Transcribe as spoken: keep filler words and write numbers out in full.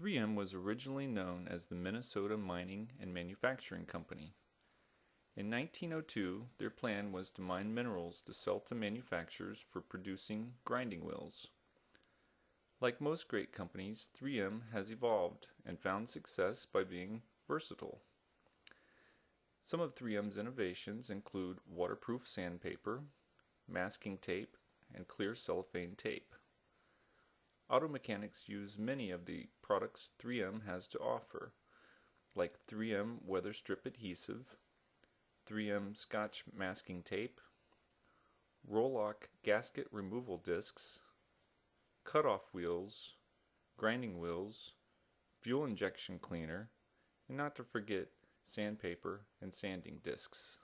three M was originally known as the Minnesota Mining and Manufacturing Company. In nineteen oh two, their plan was to mine minerals to sell to manufacturers for producing grinding wheels. Like most great companies, three M has evolved and found success by being versatile. Some of three M's innovations include waterproof sandpaper, masking tape, and clear cellophane tape. Auto mechanics use many of the products three M has to offer, like three M weather strip adhesive, three M Scotch masking tape, Roloc gasket removal discs, cutoff wheels, grinding wheels, fuel injection cleaner, and not to forget sandpaper and sanding discs.